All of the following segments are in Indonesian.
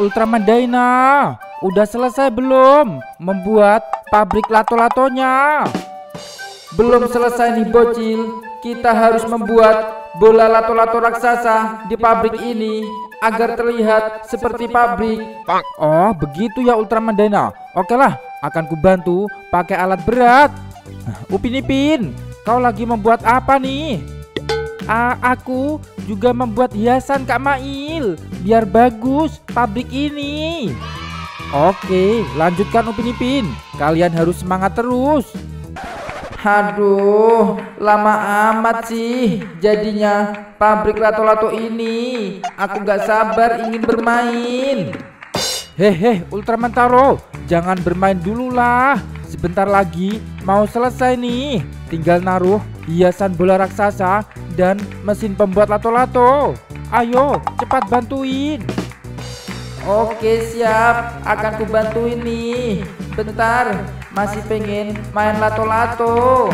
Ultraman Dyna udah selesai belum membuat pabrik lato-latonya? Belum selesai nih bocil, kita harus membuat bola lato-lato raksasa di pabrik ini agar terlihat seperti pabrik. Oh begitu ya Ultraman Dyna, oke lah akan kubantu pakai alat berat. Upin Ipin, kau lagi membuat apa nih? Aku juga membuat hiasan Kak Mail biar bagus pabrik ini. Oke, lanjutkan Upin Ipin. Kalian harus semangat terus. Aduh, lama amat sih jadinya pabrik lato-lato ini. Aku gak sabar ingin bermain. Hehe, Ultraman Taro, jangan bermain dulu lah. Sebentar lagi mau selesai nih. Tinggal naruh hiasan bola raksasa dan mesin pembuat lato-lato. Ayo cepat bantuin. Oke siap, akan kubantuin nih. Bentar, masih pengen main lato-lato.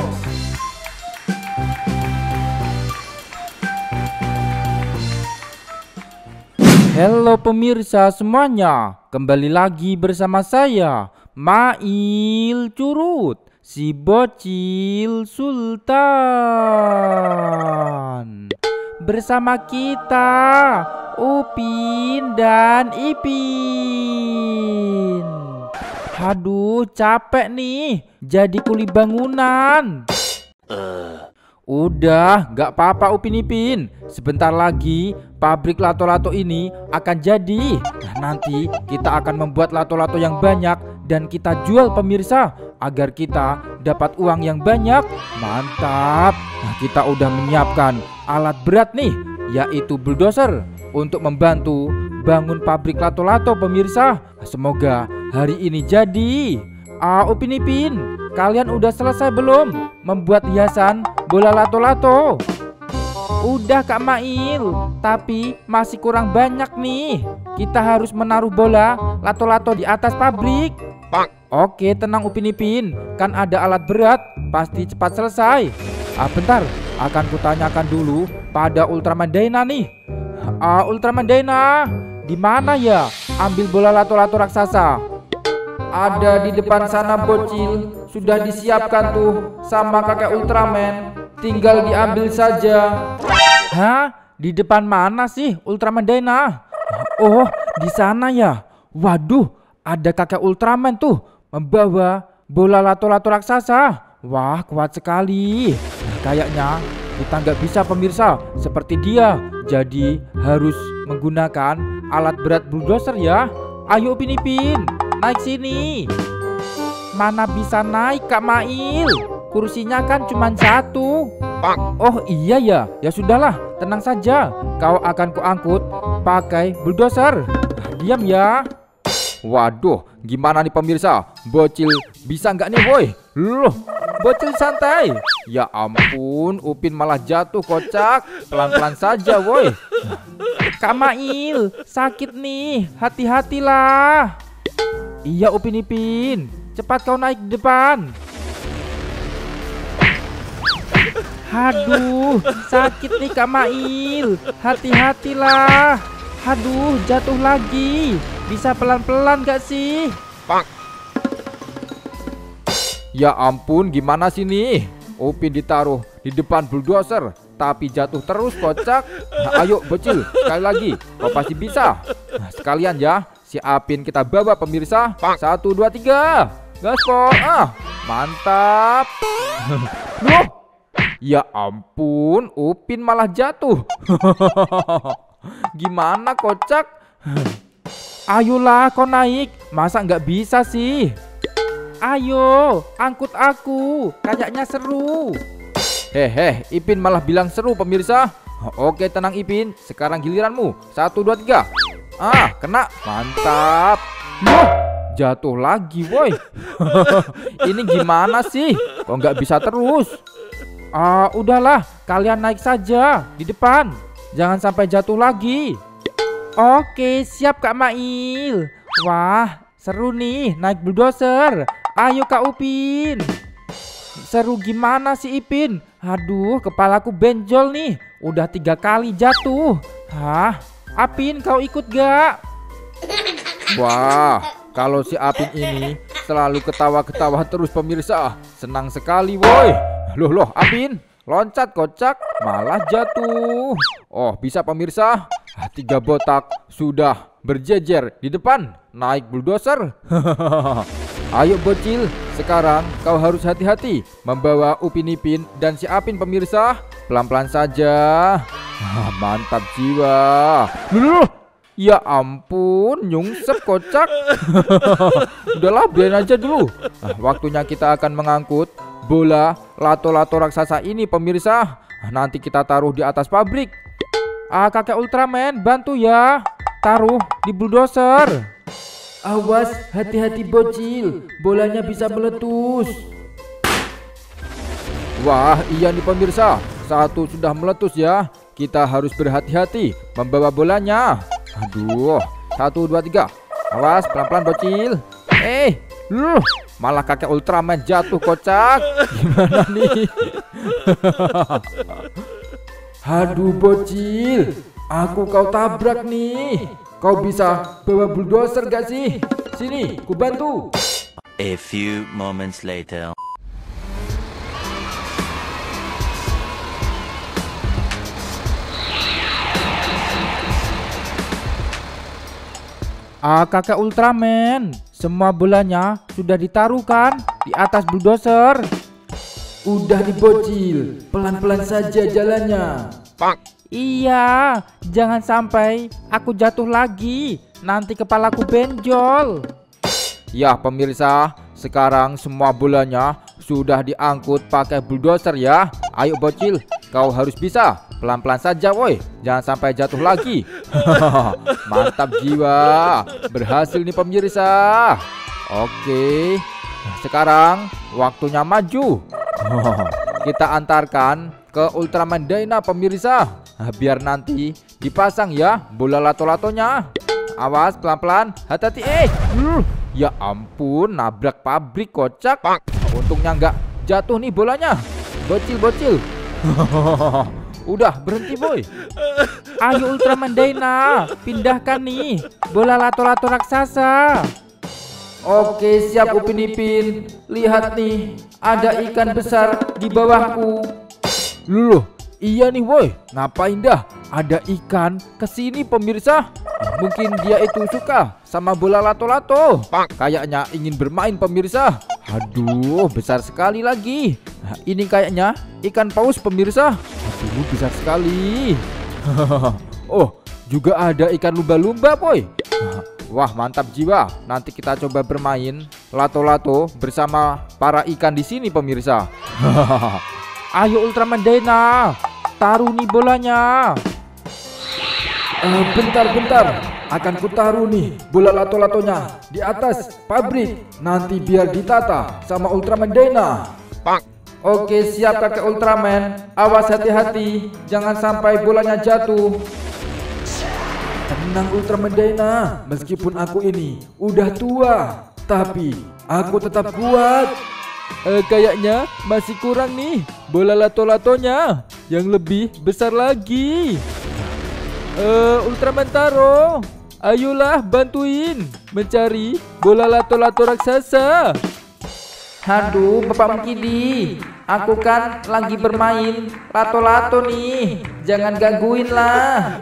Halo pemirsa semuanya, kembali lagi bersama saya Mail Curut, si bocil sultan. Bersama kita Upin dan Ipin. Aduh capek nih jadi kuli bangunan. Udah gak apa-apa Upin Ipin, sebentar lagi pabrik lato-lato ini akan jadi. Nah, nanti kita akan membuat lato-lato yang banyak dan kita jual pemirsa agar kita dapat uang yang banyak. Mantap. Nah, kita udah menyiapkan alat berat nih, yaitu bulldozer, untuk membantu bangun pabrik lato-lato pemirsa. Semoga hari ini jadi. Upin Ipin, kalian udah selesai belum membuat hiasan bola lato-lato? Udah Kak Mail, tapi masih kurang banyak nih. Kita harus menaruh bola lato-lato di atas pabrik. Oke tenang Upin Ipin, kan ada alat berat, pasti cepat selesai. Bentar, akan kutanyakan dulu pada Ultraman Dyna nih. Ultraman Dyna, di mana ya ambil bola lato-lato raksasa? Ada di depan sana bocil, sudah disiapkan tuh sama kakek Ultraman, tinggal diambil saja. Hah? Di depan mana sih Ultraman Dyna? Oh di sana ya. Waduh, ada kakek Ultraman tuh membawa bola lato-lato raksasa. Wah kuat sekali. Nah, kayaknya kita nggak bisa pemirsa seperti dia, jadi harus menggunakan alat berat bulldozer ya. Ayo Upin Ipin, naik sini. Mana bisa naik Kak Mail, kursinya kan cuma satu. Oh iya ya, ya sudahlah tenang saja, kau akan kuangkut pakai bulldozer. Diam ya. Waduh, gimana nih pemirsa? Bocil bisa nggak nih boy? Loh, bocil santai. Ya ampun, Upin malah jatuh kocak. Pelan-pelan saja boy. Kak Mail, sakit nih, hati-hatilah. Iya Upin Ipin, cepat kau naik ke depan. Aduh, sakit nih Kak Mail, hati-hatilah. Aduh, jatuh lagi. Bisa pelan-pelan gak sih? Ya ampun, gimana sih nih? Upin ditaruh di depan bulldozer tapi jatuh terus kocak. Nah, ayo bocil, sekali lagi, kau pasti bisa. Nah, sekalian ya, si Upin kita bawa pemirsa. 1, 2, 3. Gaspol. Mantap. Loh. Ya ampun, Upin malah jatuh. Gimana kocak? Ayolah kau naik, masa nggak bisa sih? Ayo, angkut aku, kayaknya seru. Hehe, Ipin malah bilang seru pemirsa. Oke tenang Ipin, sekarang giliranmu. 1, 2, 3. Kena. Mantap. Loh, jatuh lagi woi. Ini gimana sih? Kok nggak bisa terus? Udahlah, kalian naik saja di depan. Jangan sampai jatuh lagi. Oke, siap Kak Mail. Wah, seru nih naik bulldozer. Ayo Kak Upin. Seru gimana sih Ipin? Aduh, kepalaku benjol nih. Udah 3 kali jatuh. Hah, Upin kau ikut gak? Wah, kalau si Upin ini selalu ketawa-ketawa terus pemirsa. Senang sekali woi. Loh Upin, loncat kocak malah jatuh. Oh bisa pemirsa, 3 botak sudah berjejer di depan naik bulldozer. Ayo bocil, sekarang kau harus hati-hati membawa Upin Ipin dan si Upin pemirsa. Pelan-pelan saja. Mantap jiwa. Loh. Ya ampun, nyungsep kocak. Udahlah, biarin aja dulu. Waktunya kita akan mengangkut bola Latto-Latto raksasa ini pemirsa. Nanti kita taruh di atas pabrik. Kakek Ultraman, bantu ya. Taruh di bulldozer. Awas, hati-hati bocil. Bolanya bisa meletus. Wah, iya nih pemirsa. Satu sudah meletus ya. Kita harus berhati-hati membawa bolanya. Aduh, 1, 2, 3. Awas, pelan-pelan bocil. Malah kakek Ultraman jatuh kocak. Gimana nih? Aduh bocil, aku kau tabrak nih. Kau bisa bawa bulldozer gak sih? Sini, ku bantu. A few moments later. Kakek Ultraman, semua bolanya sudah ditaruhkan di atas bulldozer. Udah dibocil, pelan-pelan saja jalannya. Iya, jangan sampai aku jatuh lagi, nanti kepalaku benjol. Ya pemirsa, sekarang semua bolanya sudah diangkut pakai bulldozer ya. Ayo bocil, kau harus bisa. Pelan-pelan saja woi, jangan sampai jatuh lagi. Mantap jiwa. Berhasil nih pemirsa. Oke, sekarang waktunya maju. Kita antarkan ke Ultraman Dyna pemirsa. Biar nanti dipasang ya bola Latto-Lattonya. Awas pelan-pelan, hati-hati. Ya ampun, nabrak pabrik kocak. Untungnya nggak jatuh nih bolanya. Bocil. Udah berhenti boy. Ayo Ultraman Dyna, pindahkan nih bola Latto-Latto raksasa. Oke siap Upin Ipin. Lihat nih, ada ikan besar di bawahku. Loh, iya nih boy. Ngapain dah ada ikan kesini pemirsa? Mungkin dia itu suka sama bola Latto-Latto. Kayaknya ingin bermain pemirsa. Aduh, besar sekali lagi. Ini kayaknya ikan paus pemirsa. Aduh, besar sekali. Oh, juga ada ikan lumba-lumba boy. Wah, mantap jiwa. Nanti kita coba bermain Latto-Latto bersama para ikan di sini pemirsa. Ayo Ultraman Dyna, taruh nih bolanya. Bentar. Akan kutaruh nih bola Latto-Lattonya di atas pabrik. Nanti biar ditata sama Ultraman Dyna. Oke siap kakek Ultraman. Awas hati-hati, jangan sampai bolanya jatuh. Tenang Ultraman Dyna, meskipun aku ini udah tua, tapi aku tetap kuat. Kayaknya masih kurang nih bola Latto-Lattonya yang lebih besar lagi. Ultraman Taro, ayolah bantuin mencari bola Latto-Latto raksasa. Aduh Bapak Mukidi, aku kan lagi bermain Latto-Latto nih, jangan gangguin lah.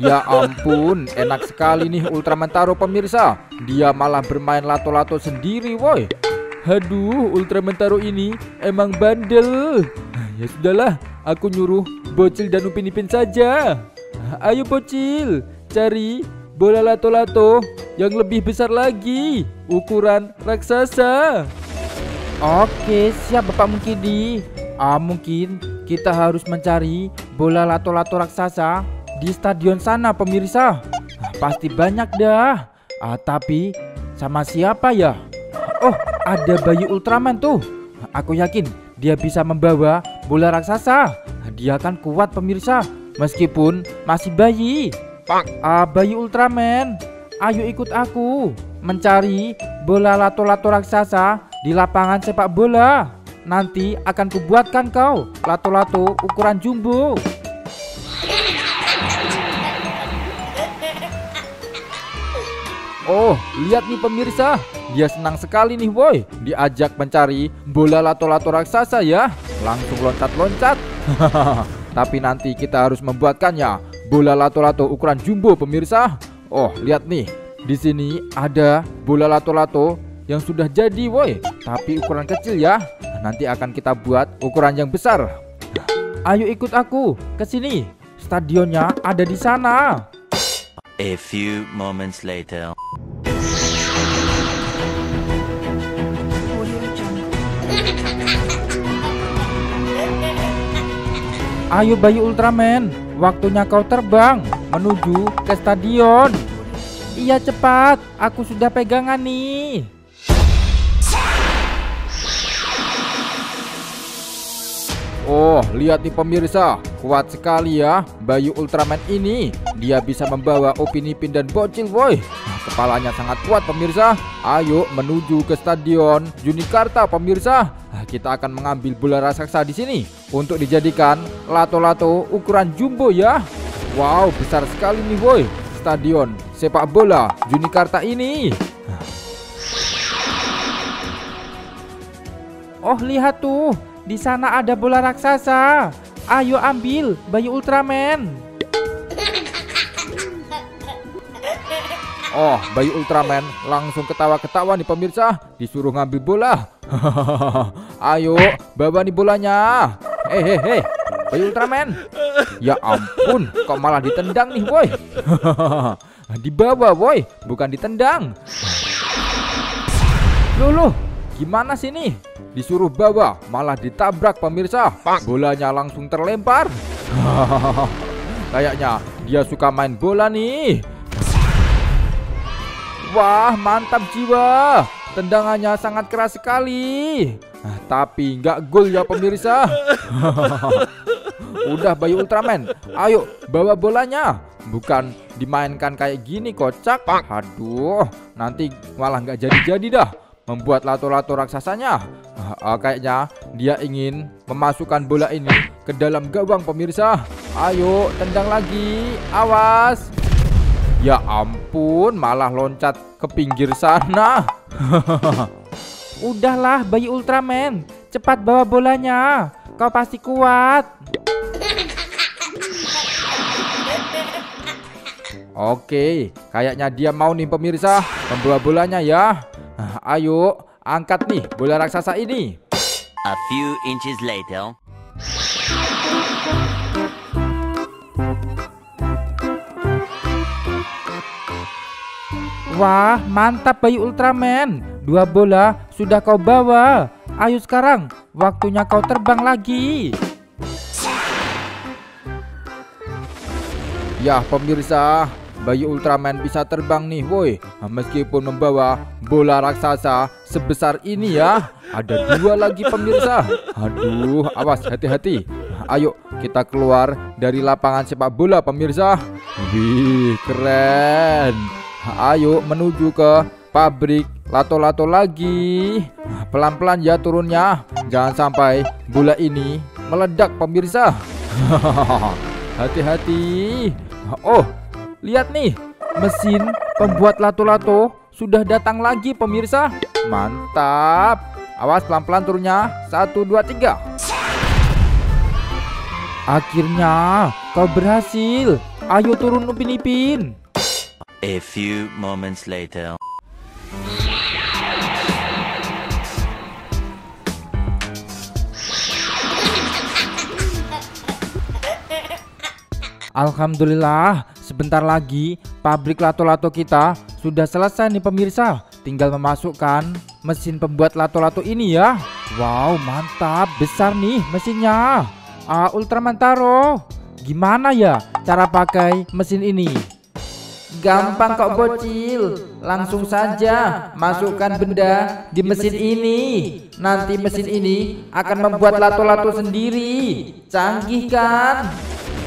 Ya ampun, enak sekali nih Ultraman Taro pemirsa. Dia malah bermain Latto-Latto sendiri woi. Aduh, Ultraman Taro ini emang bandel. Ya sudahlah, aku nyuruh bocil dan Upin Ipin saja. Ayo bocil, cari bola Latto-Latto yang lebih besar lagi, ukuran raksasa. Oke, siap Bapak Mukidi. Mungkin kita harus mencari bola Latto-Latto raksasa di stadion sana pemirsa. Pasti banyak dah. Tapi sama siapa ya? Oh, ada Bayu Ultraman tuh. Aku yakin dia bisa membawa bola raksasa. Dia kan kuat pemirsa, meskipun masih bayi. Bayu Ultraman, ayo ikut aku mencari bola Latto-Latto raksasa di lapangan sepak bola. Nanti akan kubuatkan kau Latto-Latto ukuran jumbo. Oh, lihat nih pemirsa, dia senang sekali nih boy, diajak mencari bola Latto-Latto raksasa ya. Langsung loncat-loncat. Tapi nanti kita harus membuatkannya bola Latto-Latto ukuran jumbo pemirsa. Oh, lihat nih, di sini ada bola Latto-Latto yang sudah jadi boy, tapi ukuran kecil ya. Nanti akan kita buat ukuran yang besar. Ayo ikut aku ke sini. Stadionnya ada di sana. A few moments later. Ayo Bayu Ultraman, waktunya kau terbang menuju ke stadion. Iya cepat, aku sudah pegangan nih. Oh, lihat nih pemirsa, kuat sekali ya Bayu Ultraman ini. Dia bisa membawa Upin Ipin dan bocil boy. Kepalanya sangat kuat pemirsa. Ayo menuju ke Stadion Junikarta pemirsa. Kita akan mengambil bola raksasa di sini untuk dijadikan Latto-Latto ukuran jumbo ya. Wow, besar sekali nih boy Stadion Sepak Bola Junikarta ini. Oh, lihat tuh, di sana ada bola raksasa. Ayo ambil Bayu Ultraman. Oh, Bayu Ultraman langsung ketawa-ketawa nih pemirsa, disuruh ngambil bola. Ayo, bawa nih bolanya. Hehehe, Bayu Ultraman. Ya ampun, kok malah ditendang nih boy. Dibawa boy, bukan ditendang. Loh, gimana sih nih? Disuruh bawa malah ditabrak pemirsa. Bolanya langsung terlempar. Kayaknya dia suka main bola nih. Wah, mantap jiwa. Tendangannya sangat keras sekali. Tapi nggak gol ya pemirsa. Udah Bayu Ultraman, ayo bawa bolanya. Bukan dimainkan kayak gini kocak. Aduh, nanti malah nggak jadi-jadi dah membuat Latto-Latto raksasanya. Kayaknya dia ingin memasukkan bola ini ke dalam gawang pemirsa. Ayo tendang lagi, awas. Ya ampun, malah loncat ke pinggir sana. Udahlah Bayu Ultraman, cepat bawa bolanya, kau pasti kuat. Oke, kayaknya dia mau nih pemirsa membawa bolanya ya. Ayo, angkat nih bola raksasa ini. A few inches later. Wah, mantap Bayu Ultraman. Dua bola sudah kau bawa. Ayo sekarang, waktunya kau terbang lagi. Ya, pemirsa, Bayu Ultraman bisa terbang nih woi, meskipun membawa bola raksasa sebesar ini ya. Ada dua lagi pemirsa. Aduh, awas, hati-hati. Ayo kita keluar dari lapangan sepak bola pemirsa. Wih, keren. Ayo menuju ke pabrik Latto-Latto lagi. Pelan-pelan ya turunnya, jangan sampai bola ini meledak pemirsa. Hati-hati. Oh, lihat nih, mesin pembuat Latto-Latto sudah datang lagi pemirsa. Mantap. Awas, pelan-pelan turunnya. 1, 2, 3. Akhirnya kau berhasil. Ayo turun Upin Ipin. A few moments later. Alhamdulillah, sebentar lagi pabrik Latto-Latto kita sudah selesai nih pemirsa. Tinggal memasukkan mesin pembuat Latto-Latto ini ya. Wow, mantap, besar nih mesinnya. Ultraman Taro, gimana ya cara pakai mesin ini? Gampang kok bocil, langsung saja masukkan benda di mesin ini. Nanti mesin ini akan membuat Latto-Latto sendiri. Canggih kan?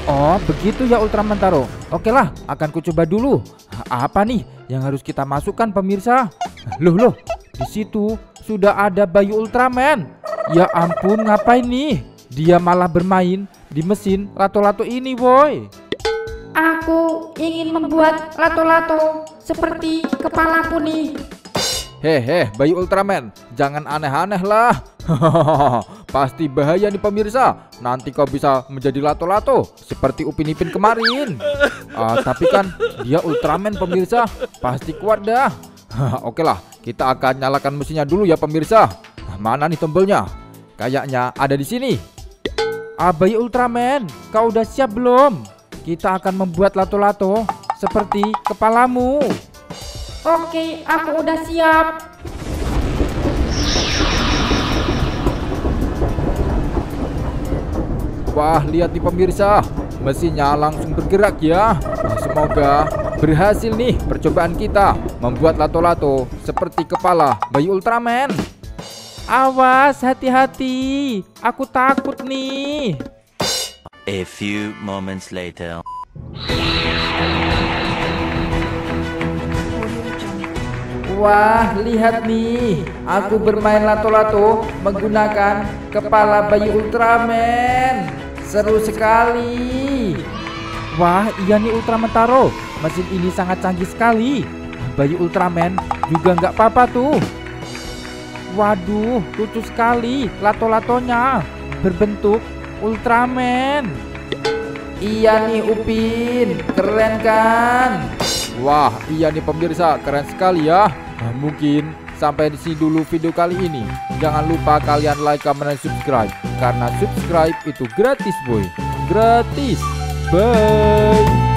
Oh, begitu ya Ultraman Taro. Oke lah, akan kucoba dulu. Apa nih yang harus kita masukkan pemirsa? Loh, di situ sudah ada Bayu Ultraman. Ya ampun, ngapain nih? Dia malah bermain di mesin Latto-Latto ini, boy. Aku ingin membuat Latto-Latto seperti kepala poni. Hehe, Bayu Ultraman, jangan aneh-aneh lah. Pasti bahaya nih pemirsa. Nanti kau bisa menjadi Latto-Latto seperti Upin Ipin kemarin. Tapi kan dia Ultraman pemirsa, pasti kuat dah. Oke lah, kita akan nyalakan mesinnya dulu ya pemirsa. Mana nih tombolnya? Kayaknya ada di sini. Bayu Ultraman, kau udah siap belum? Kita akan membuat Latto-Latto seperti kepalamu. Oke, aku udah siap. Wah, lihat nih pemirsa, mesinnya langsung bergerak ya. Semoga berhasil nih percobaan kita membuat Latto-Latto seperti kepala Bayu Ultraman. Awas, hati-hati, aku takut nih. A few moments later. Wah, lihat nih, aku bermain Latto-Latto menggunakan kepala Bayu Ultraman. Seru sekali. Wah, iya nih Ultraman Taro, mesin ini sangat canggih sekali. Bayu Ultraman juga nggak apa-apa tuh. Waduh, lucu sekali Latto-Lattonya, berbentuk Ultraman. Iya nih Upin, keren kan? Wah, iya nih pemirsa, keren sekali ya. Mungkin sampai di sini dulu video kali ini. Jangan lupa kalian like, comment, dan subscribe, karena subscribe itu gratis boy. Gratis. Bye.